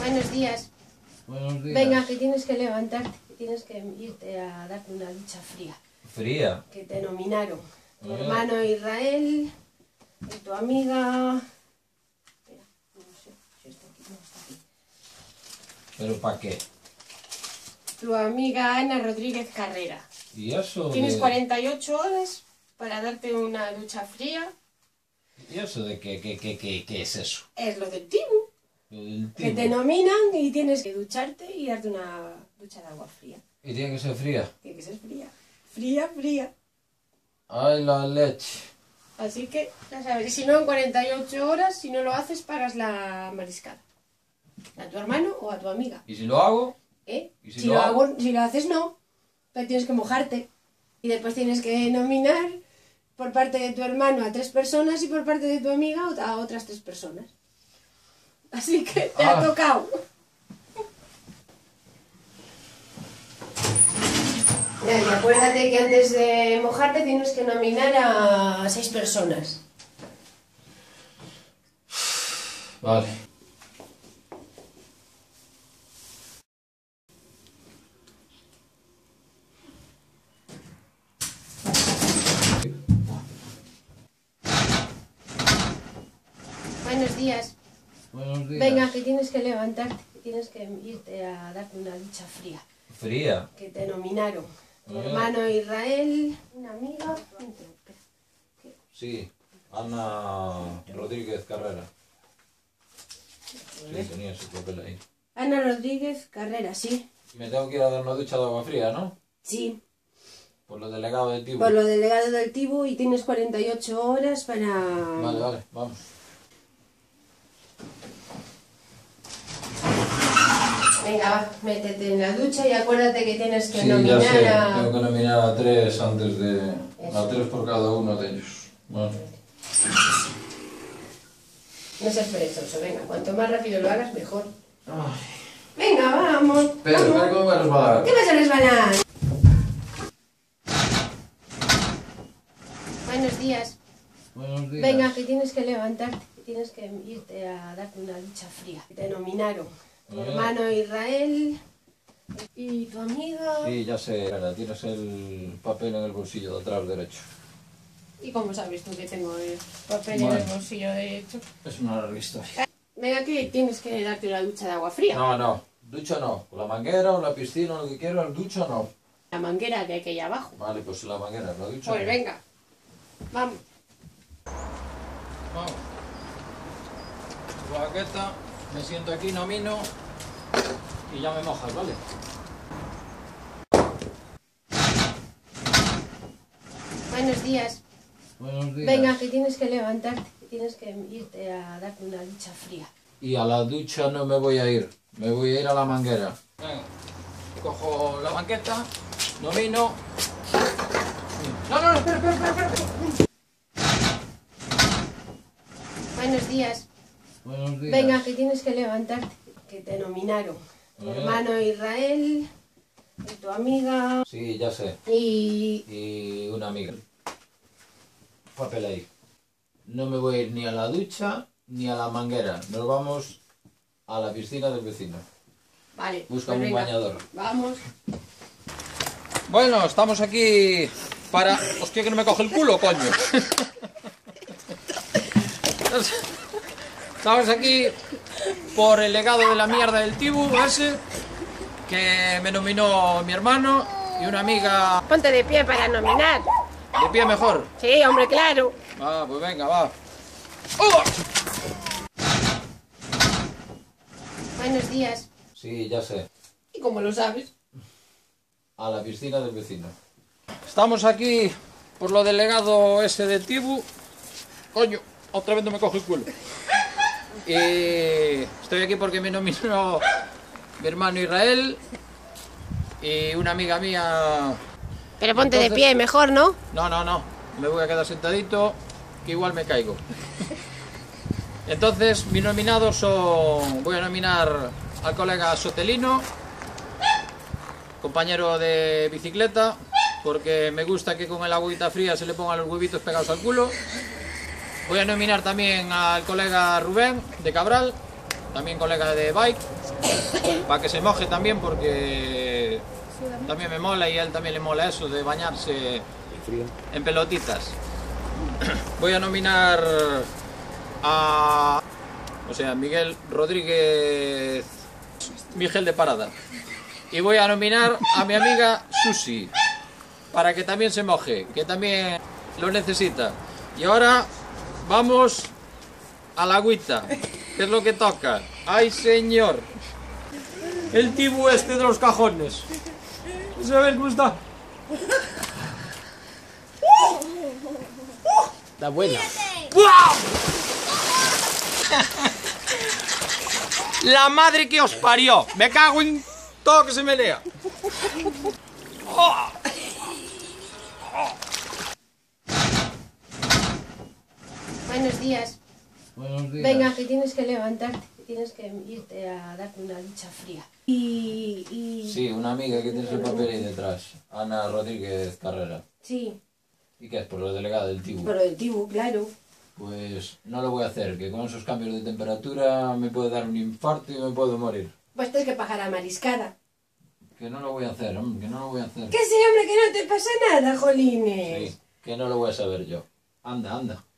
Buenos días. Buenos días. Venga, que tienes que levantarte, que tienes que irte a darte una ducha fría. ¿Fría? Que te nominaron. Tu hermano Israel, y tu amiga... Espera, no sé si está aquí, no está aquí. ¿Pero para qué? Tu amiga Ana Rodríguez Carrera. ¿Y eso? Tienes 48 horas para darte una ducha fría. ¿Y eso de qué es eso? Es lo del Tibu. Que te nominan y tienes que ducharte y darte una ducha de agua fría. ¿Y tiene que ser fría? Tiene que ser fría. Fría, fría. ¡Ay, la leche! Así que, ya sabes, si no en 48 horas, si no lo haces, pagas la mariscada. A tu hermano o a tu amiga. ¿Y si lo hago? ¿Eh? ¿Y si lo hago? Si lo haces, no. Pero tienes que mojarte. Y después tienes que nominar por parte de tu hermano a 3 personas y por parte de tu amiga a otras 3 personas. Así que te ha tocado. Y acuérdate que antes de mojarte tienes que nominar a 6 personas. Vale. Buenos días. Buenos días. Venga, que tienes que levantarte, que tienes que irte a darte una ducha fría. ¿Fría? Que te nominaron. Tu hermano Israel, una amiga... Sí, Ana Rodríguez Carrera. Sí, tenía su papel ahí. Ana Rodríguez Carrera, sí. Me tengo que ir a dar una ducha de agua fría, ¿no? Sí. Por lo delegado del Tibu. Por lo delegado del Tibu y tienes 48 horas para... Vale, vale, vamos. Venga, métete en la ducha y acuérdate que tienes que nominar a... Tengo que nominar a 3 antes de... Eso. A 3 por cada uno de ellos. Vale. No seas perezoso, venga. Cuanto más rápido lo hagas, mejor. Ay. Venga, vamos. Pero, vamos. ¿Cómo me resbalar? ¿Qué vas a resbalar? Buenos días. Buenos días. Venga, que tienes que levantarte, que tienes que irte a darte una ducha fría. Te nominaron. Tu hermano Israel y tu amiga... Sí, ya sé, tienes el papel en el bolsillo de atrás derecho. ¿Y cómo sabes tú que tengo el papel en el bolsillo derecho? Es una larga historia. Venga, que tienes que darte una ducha de agua fría. No, no, ducha no. La manguera o la piscina o lo que quieras, ducha no. La manguera que hay que ir abajo. Vale, pues la manguera, la ducha. Pues venga, vamos. Vamos. Baqueta. Me siento aquí, nomino y ya me mojas, ¿vale? Buenos días. Buenos días. Venga, que tienes que levantarte, que tienes que irte a darte una ducha fría. Y a la ducha no me voy a ir, me voy a ir a la manguera. Venga, cojo la banqueta, nomino... No, no, no, espera, espera, espera, espera. Buenos días. Buenos días. Venga, que tienes que levantarte, que te nominaron. Tu hermano Israel, y tu amiga... Sí, ya sé. Y una amiga. Papel ahí. No me voy a ir ni a la ducha, ni a la manguera. Nos vamos a la piscina del vecino. Vale. Busca un bañador. Vamos. Bueno, estamos aquí para... Hostia, que no me coge el culo, coño. Estamos aquí por el legado de la mierda del Tibu, ese, que me nominó mi hermano y una amiga... Ponte de pie para nominar. ¿De pie mejor? Sí, hombre, claro. Ah, pues venga, va. ¡Oh! Buenos días. Sí, ya sé. ¿Y cómo lo sabes? A la piscina del vecino. Estamos aquí por lo delegado ese de Tibu. Coño, otra vez no me cojo el culo. Y estoy aquí porque me nominó mi hermano Israel y una amiga mía. Pero ponte entonces, de pie, mejor, ¿no? No, no, no. Me voy a quedar sentadito, que igual me caigo. Entonces, mis nominados son... Voy a nominar al colega Sotelino, compañero de bicicleta, porque me gusta que con el agüita fría se le pongan los huevitos pegados al culo. Voy a nominar también al colega Rubén de Cabral, también colega de bike. para que se moje también, porque también me mola y a él también le mola eso de bañarse en pelotitas. Voy a nominar a Miguel Rodríguez, Miguel de Parada. Y voy a nominar a mi amiga Susi, para que también se moje, que también lo necesita. Y ahora vamos a la agüita, que es lo que toca. ¡Ay, señor! El Tibu este de los cajones. ¿Sabes cómo está? ¡La buena! ¡La madre que os parió! ¡Me cago en todo que se me lea! ¡Oh! Buenos días. Buenos días. Venga, que tienes que levantarte, que tienes que irte a darte una ducha fría. Sí, una amiga que tienes el papel ahí detrás, Ana Rodríguez Carrera. Sí. ¿Y qué es? Por lo delegado del Tibu. Por lo del Tibu, claro. Pues no lo voy a hacer, que con esos cambios de temperatura me puede dar un infarto y me puedo morir. Pues tienes que pagar a mariscada. Que no lo voy a hacer, hombre, que no lo voy a hacer. Que sí, hombre, que no te pasa nada, jolines. Sí, que no lo voy a saber yo. Anda, anda.